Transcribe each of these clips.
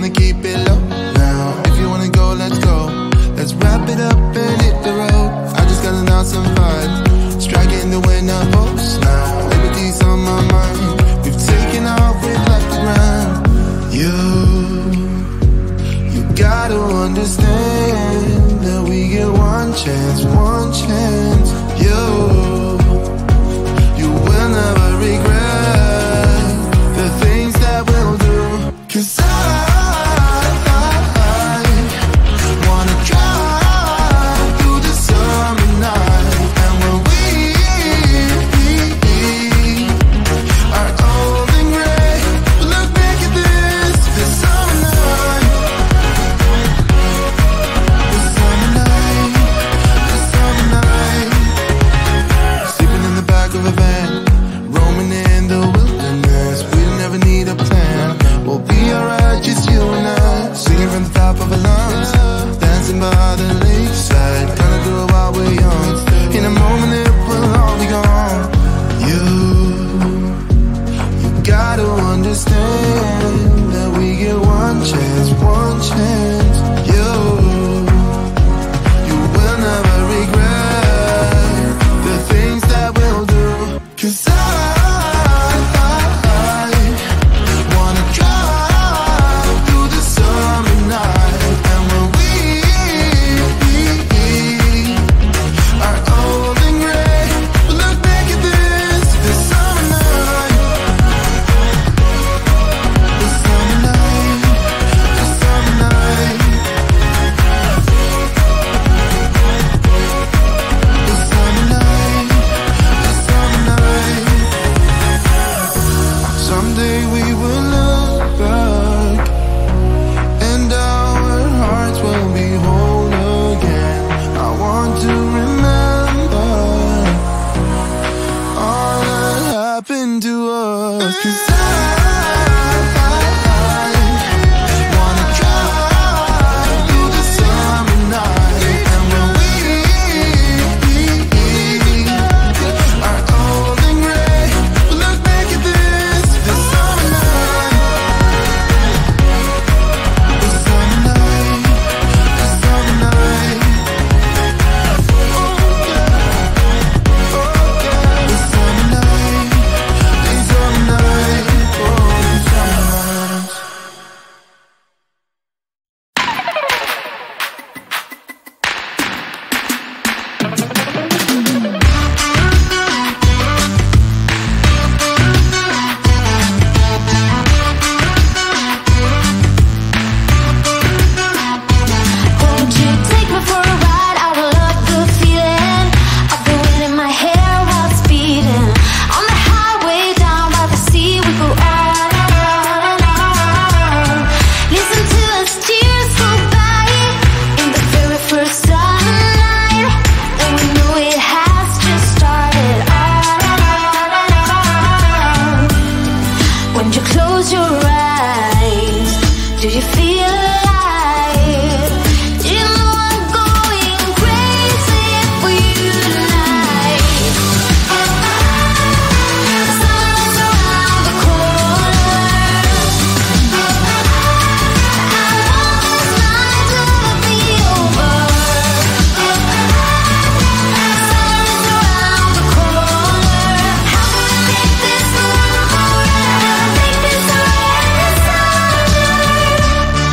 gonna keep it low now. If you wanna go, let's go. Let's wrap it up and hit the road. I just got an awesome vibe, striking the winner hopes now. Liberty's on my mind, we've taken off, we've left the ground. You gotta understand that we get one chance, one chance. You will never regret the things that we'll do. 'Cause I wanna drive through the summer night, and when we are old and gray, we'll look back at this summer night. The summer night, the summer night. Sleeping in the back of a van, roaming in the wilderness. We'll never need a plan, we'll be alright, just you and I. Singing from the top of our lungs, dancing by the lakeside, gonna do it while we're young. In a moment it will all be gone. You gotta understand that we get one chance, one chance. You will never regret the things that we'll do. 'Cause I wanna drive through the summer night, and when we are old and gray, we'll look back at this summer night. The summer night, the summer night. The summer night, the summer night. Someday we will look back, and our hearts will be whole again. I want to remember all that happened to us. 'Cause I wanna drive through the summer night, and when we are old and gray, we'll look back at this summer night. The summer night, the summer night. The summer night, the summer night. The summer night. Won't you take me for a ride? I will love the feeling of the wind in my hair while it's beating. On the highway down by the sea, we go on and on and on. Listen to us tears go by in the very first sunlight, and we know it has just started. On and on. When you close your eyes, do you feel alive? You know I'm going crazy for you tonight. The sun's around the corner. I want this night to be over. Sun's around the corner. How can we make this love forever? Make this forever summer.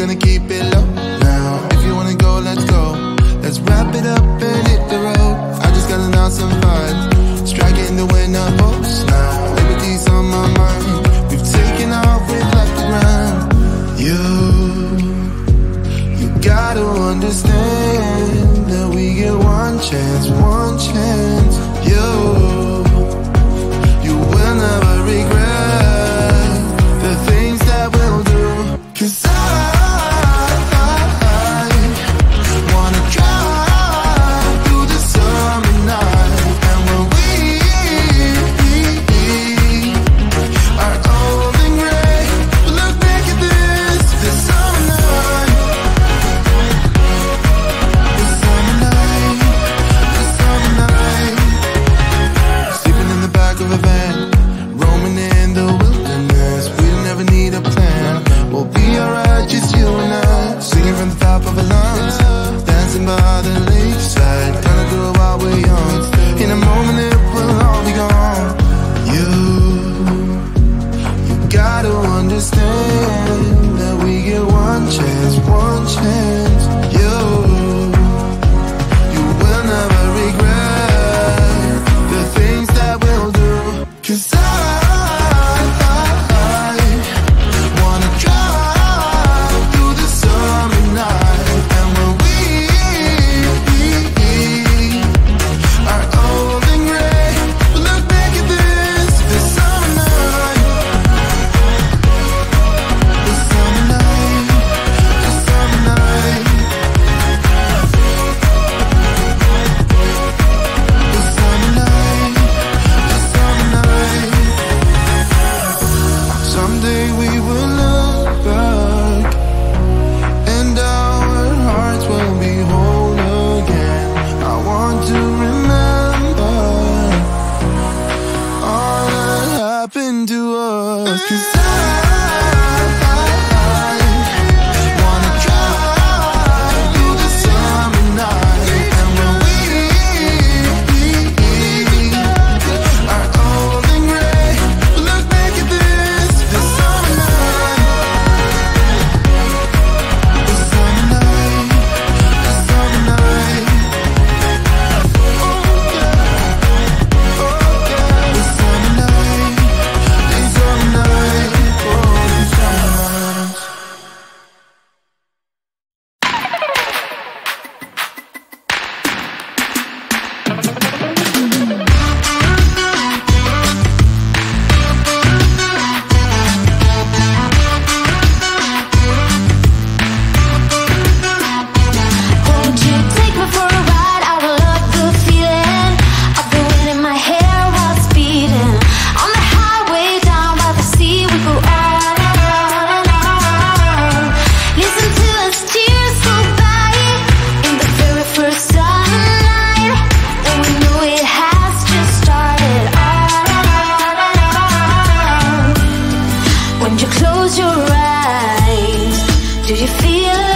gonna keep it low now. If you wanna go, let's go. Let's wrap it up and hit the road. I just got an awesome vibe, striking the wind of hopes now. Liberty's on my mind, we've taken off, we've left the ground. You gotta understand that we get one chance, one chance. You will never regret the things that we'll do. 'Cause do you feel